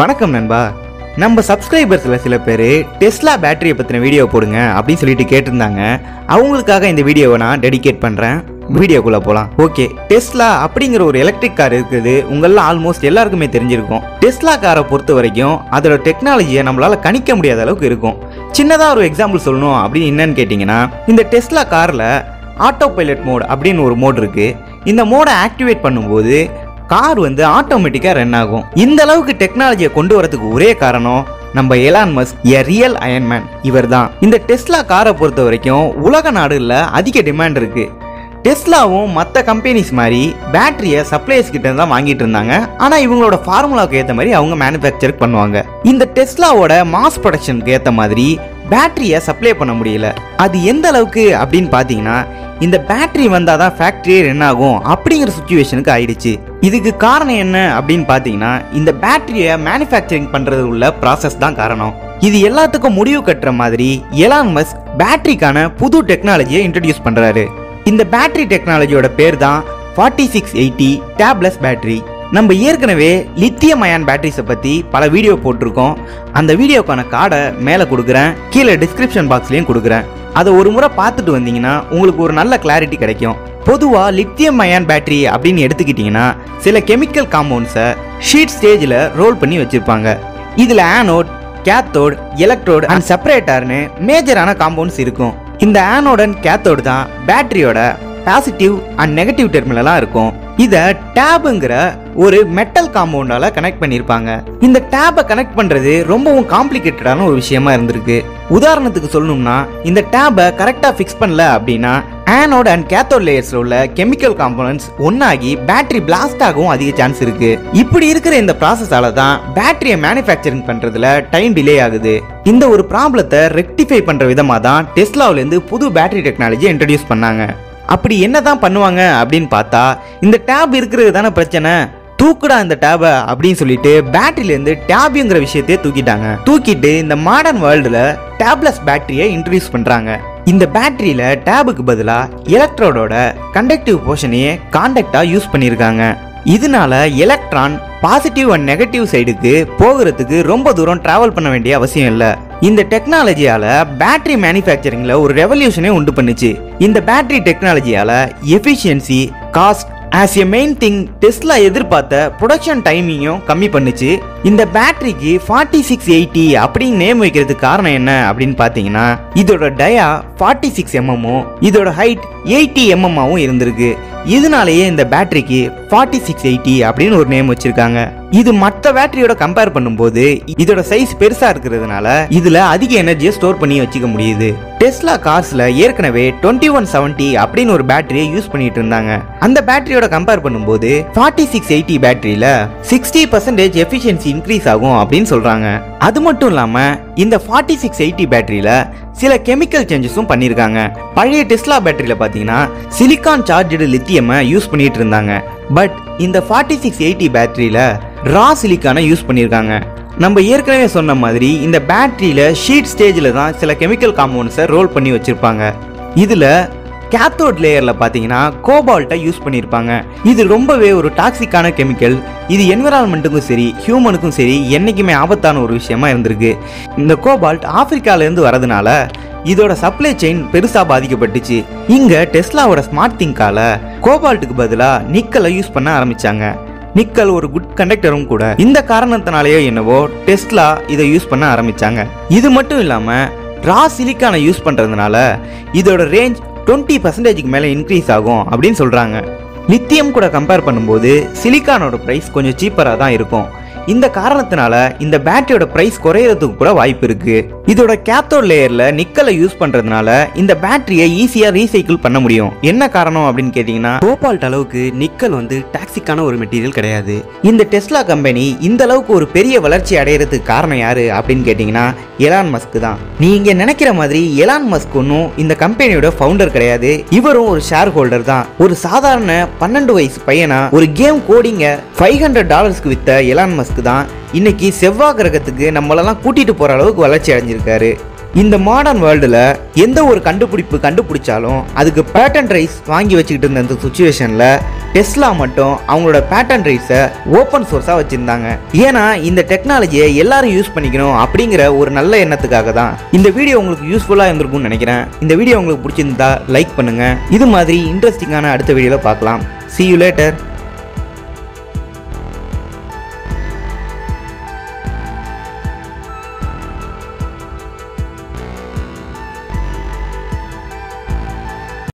வணக்கம் நண்பா. நம்ம சப்ஸ்கிரைபர்ஸில் சில பேர் டெஸ்லா பேட்டரியை பற்றின வீடியோ போடுங்க அப்படின்னு சொல்லிட்டு கேட்டிருந்தாங்க. அவங்களுக்காக இந்த வீடியோவை நான் டெடிகேட் பண்ணுறேன். வீடியோக்குள்ளே போகலாம். ஓகே, டெஸ்லா அப்படிங்கிற ஒரு எலக்ட்ரிக் கார் இருக்குது. உங்களெலாம் ஆல்மோஸ்ட் எல்லாருக்குமே தெரிஞ்சிருக்கும். டெஸ்லா காரை பொறுத்த வரைக்கும் அதோட டெக்னாலஜியை நம்மளால் கணிக்க முடியாத அளவுக்கு இருக்கும். சின்னதாக ஒரு எக்ஸாம்பிள் சொல்லணும் அப்படின்னு என்னன்னு கேட்டிங்கன்னா, இந்த டெஸ்லா காரில் ஆட்டோபைலட் மோட் அப்படின்னு ஒரு மோட் இருக்குது. இந்த மோடை ஆக்டிவேட் பண்ணும்போது கார் ஆட்டோமேட்டிக்காக ரன் ஆகும். இந்த அளவுக்கு டெக்னாலஜியை கொண்டு வரதுக்கு ஒரே காரணம் நம்ம Elon Musk, a real Iron Man. இவர் தான். இந்த டெஸ்லா காரை பொறுத்த வரைக்கும் உலக நாடுகளில் அதிக டிமாண்ட் இருக்குது. டெஸ்லாவும் மற்ற கம்பெனிஸ் மாதிரி பேட்டரியை சப்ளைஸ் கிட்ட தான் வாங்கிட்டு இருந்தாங்க. ஆனால் இவங்களோட ஃபார்முலாவுக்கு ஏற்ற மாதிரி அவங்க மேனுஃபேக்சர் பண்ணுவாங்க. இந்த டெஸ்லாவோட மாஸ் ப்ரொடக்ஷனுக்கு ஏற்ற மாதிரி பேட்டரியை சப்ளை பண்ண முடியல. அது எந்த அளவுக்கு அப்படின்னு பார்த்தீங்கன்னா, இந்த பேட்டரி வந்தால் தான் ஃபேக்ட்ரியே ரன் ஆகும் அப்படிங்கிற சுச்சுவேஷனுக்கு ஆயிடுச்சு. இதுக்கு காரணம் என்ன அப்படின்னு பார்த்தீங்கன்னா, இந்த பேட்டரியை மேனுஃபேக்சரிங் பண்ணுறது உள்ள ப்ராசஸ் தான் காரணம். இது எல்லாத்துக்கும் முடிவு கட்டுற மாதிரி எலான் மஸ்க் பேட்டரிக்கான புது டெக்னாலஜியை இன்ட்ரடியூஸ் பண்ணுறாரு. இந்த பேட்டரி டெக்னாலஜியோட பேர் தான் 4680 டேப்லஸ் பேட்டரி. நம்ம ஏற்கனவே லித்தியம் அயான் பேட்டரிஸை பற்றி பல வீடியோ போட்டிருக்கோம். அந்த வீடியோக்கான கார்டை மேலே கொடுக்குறேன், கீழே டிஸ்கிரிப்ஷன் பாக்ஸ்லேயும் கொடுக்குறேன். அதை ஒரு முறை பார்த்துட்டு வந்தீங்கன்னா உங்களுக்கு ஒரு நல்ல கிளாரிட்டி கிடைக்கும். பொதுவாக லித்தியம் அயான் பேட்டரி அப்படின்னு எடுத்துக்கிட்டிங்கன்னா, சில கெமிக்கல் காம்பவுண்ட்ஸை ஷீட் ஸ்டேஜில் ரோல் பண்ணி வச்சுருப்பாங்க. இதில் ஆனோட், கேத்தோடு, எலக்ட்ரோடு அண்ட் செப்பரேட்டர்னு மேஜரான காம்பவுண்ட்ஸ் இருக்கும். இந்த ஆனோட் அண்ட் கேத்தோடு தான் பேட்டரியோட பாசிட்டிவ் அண்ட் நெகட்டிவ் டெர்மினலாக இருக்கும். இதை டேபுங்கிற ஒரு மெட்டல் காம்பவுண்டால் கனெக்ட் பண்ணியிருப்பாங்க. இந்த டேபை கனெக்ட் பண்ணுறது ரொம்பவும் காம்ப்ளிகேட்டடான ஒரு விஷயமா இருந்திருக்கு. உதாரணத்துக்கு சொல்லணும்னா, இந்த டேபை கரெக்டாக ஃபிக்ஸ் பண்ணல அப்படின்னா ஆனோட் அண்ட் கேத்தோட் லேயர்ஸில் உள்ள கெமிக்கல் காம்பனன்ட்ஸ் ஒன்றாகி பேட்டரி பிளாஸ்ட் ஆகவும் அதிக சான்ஸ் இருக்குது. இப்படி இருக்கிற இந்த ப்ராசஸால் தான் பேட்டரியை மேனுஃபேக்சரிங் பண்ணுறதுல டைம் டிலே ஆகுது. இந்த ஒரு ப்ராப்ளத்தை ரெக்டிஃபை பண்ணுற விதமாக தான் டெஸ்லாவிலேருந்து புது பேட்டரி டெக்னாலஜியை இன்ட்ரடியூஸ் பண்ணாங்க. அப்படி என்ன தான் பண்ணுவாங்க அப்படின்னு பார்த்தா, இந்த டேப் இருக்கிறது தானே பிரச்சனை, தூக்குடா இந்த டேபை அப்படின்னு சொல்லிட்டு பேட்டரியிலேருந்து டேபுங்கிற விஷயத்தையே தூக்கிட்டாங்க. தூக்கிட்டு இந்த மாடர்ன் வேர்ல்டில் டேப்லெஸ் பேட்டரியை இன்ட்ரடியூஸ் பண்ணுறாங்க. இந்த பேட்டரியில் டேபுக்கு பதிலாக எலக்ட்ரோடோட கண்டக்டிவ் போர்ஷனையே காண்டக்டாக யூஸ் பண்ணியிருக்காங்க. இதனால எலக்ட்ரான் பாசிட்டிவ் அண்ட் நெகட்டிவ் சைடுக்கு போகிறதுக்கு ரொம்ப தூரம் டிராவல் பண்ண வேண்டிய அவசியம் இல்லை. இந்த டெக்னாலஜியால் பேட்டரி மேனுஃபேக்சரிங்கில் ஒரு ரெவல்யூஷனே உண்டு பண்ணுச்சு. இந்த பேட்டரி டெக்னாலஜியால் efficiency, cost as a main thing Tesla எதிர்பார்த்த ப்ரொடக்ஷன் டைமிங்கும் கம்மி பண்ணுச்சு. இந்த பேட்டரிக்கு 4680 அப்படின்னு நேம் வைக்கிறதுக்கு காரணம் என்ன அப்படின்னு பார்த்தீங்கன்னா, இதோட டயா 46 mmமும் இதோட ஹைட் 80 mmமாவும் இருந்திருக்கு. இதனாலேயே இந்த பேட்டரிக்கு 4680 அப்படின்னு ஒரு நேம் வச்சிருக்காங்க. இது மற்ற பேட்டரியோட கம்பேர் பண்ணும்போது இதோட சைஸ் பெருசா இருக்கிறதுனால இதுல அதிக எனர்ஜியை ஸ்டோர் பண்ணி வச்சுக்க முடியுது. டெஸ்லா கார்ஸ்ல ஏற்கனவே 2170 அப்படின்னு ஒரு பேட்டரியை யூஸ் பண்ணிட்டு இருந்தாங்க. அந்த பேட்டரியோட கம்பேர் பண்ணும்போது 4680 பேட்டரியில 60% எஃபிஷியன்சி இன்க்ரீஸ் ஆகும் அப்படின்னு சொல்றாங்க. அது மட்டும் இல்லாம இந்த 4680 பேட்டரியில சில கெமிக்கல் சேஞ்சஸும் பண்ணியிருக்காங்க. பழைய டெஸ்லா பேட்டரியில் பார்த்தீங்கன்னா சிலிக்கான் சார்ஜ்டு லித்தியமை யூஸ் பண்ணிட்டு இருந்தாங்க. பட் இந்த 4680 பேட்டரியில் ரா சிலிக்கானை யூஸ் பண்ணியிருக்காங்க. நம்ம ஏற்கனவே சொன்ன மாதிரி இந்த பேட்டரியில் ஷீட் ஸ்டேஜில் தான் சில கெமிக்கல் காம்பவுண்ட்ஸை ரோல் பண்ணி வச்சுருப்பாங்க. இதில் கேத்தோட் லேயரில் பார்த்தீங்கன்னா கோபால்ட்டை யூஸ் பண்ணியிருப்பாங்க. இது ரொம்பவே ஒரு டாக்ஸிக்கான கெமிக்கல். இது என்விரான்மெண்ட்டுக்கும் சரி ஹியூமனுக்கும் சரி என்றைக்குமே ஆபத்தான ஒரு விஷயமா இருந்திருக்கு. இந்த கோபால்ட் ஆப்பிரிக்காவிலேருந்து வரதுனால இதோட சப்ளை செயின் பெருசாக பாதிக்கப்பட்டுச்சு. இங்கே டெஸ்லாவோட ஸ்மார்ட் திங்கால கோபால்ட்டுக்கு பதிலாக நிக்கலை யூஸ் பண்ண ஆரம்பித்தாங்க. நிக்கல் ஒரு குட் கண்டக்டரும் கூட. இந்த காரணத்தினாலேயோ என்னவோ டெஸ்லா இதை யூஸ் பண்ண ஆரம்பித்தாங்க. இது மட்டும் இல்லாமல் ரா சிலிக்கானை யூஸ் பண்ணுறதுனால இதோட ரேஞ்ச் 20% மேலே இன்க்ரீஸ் ஆகும் அப்படின்னு சொல்கிறாங்க. லித்தியம் கூட கம்பேர் பண்ணும்போது சிலிக்கானோட ப்ரைஸ் கொஞ்சம் சீப்பராக தான் இருக்கும். இந்த காரணத்தினால இந்த பேட்டரியோட ப்ரைஸ் குறையிறதுக்கு கூட வாய்ப்பு இருக்குது. இதோட கேத்தோட் லேயரில் நிக்கலை யூஸ் பண்ணுறதுனால இந்த பேட்டரியை ஈஸியாக ரீசைக்கிள் பண்ண முடியும். என்ன காரணம் அப்படின்னு கேட்டிங்கன்னா, கோபால்ட் அளவுக்கு நிக்கல் டாக்ஸிக்கான ஒரு மெட்டீரியல் கிடையாது. இந்த டெஸ்லா கம்பெனி இந்த அளவுக்கு ஒரு பெரிய வளர்ச்சி அடைகிறதுக்கு காரணம் யார் அப்படின்னு கேட்டிங்கன்னா, எலான் மஸ்க் தான். நீங்கள் நினைக்கிற மாதிரி எலான் மஸ்க் ஒன்றும் இந்த கம்பெனியோட ஃபவுண்டர் கிடையாது. இவரும் ஒரு ஷேர் ஹோல்டர் தான். ஒரு சாதாரண 12 வயசு பையனா ஒரு கேம் கோடிங்கை $500 வித்த எலான் மஸ்க் தான் இன்னைக்கு செவ்வாய் கிரகத்துக்கு நம்மளெல்லாம் கூட்டிட்டு போற அளவுக்கு வளர்ச்சி அடைஞ்சிருக்காரு. இந்த மாடர்ன் வேர்ல்டில் எந்த ஒரு கண்டுபிடிப்பு கண்டுபிடிச்சாலும் அதுக்கு பேட்டன் ரைஸ் வாங்கி வச்சுக்கிட்டு இருந்த இந்த சுச்சுவேஷனில் டெஸ்லா மட்டும் அவங்களோட பேட்டன் ரைஸை ஓப்பன் சோர்ஸாக வச்சுருந்தாங்க. ஏன்னா இந்த டெக்னாலஜியை எல்லாரும் யூஸ் பண்ணிக்கணும் அப்படிங்கிற ஒரு நல்ல எண்ணத்துக்காக தான். இந்த வீடியோ உங்களுக்கு யூஸ்ஃபுல்லாக இருந்திருக்கும்னு நினைக்கிறேன். இந்த வீடியோ உங்களுக்கு பிடிச்சிருந்தா லைக் பண்ணுங்கள். இது மாதிரி இன்ட்ரெஸ்டிங்கான அடுத்த வீடியோவில் பார்க்கலாம். See you later.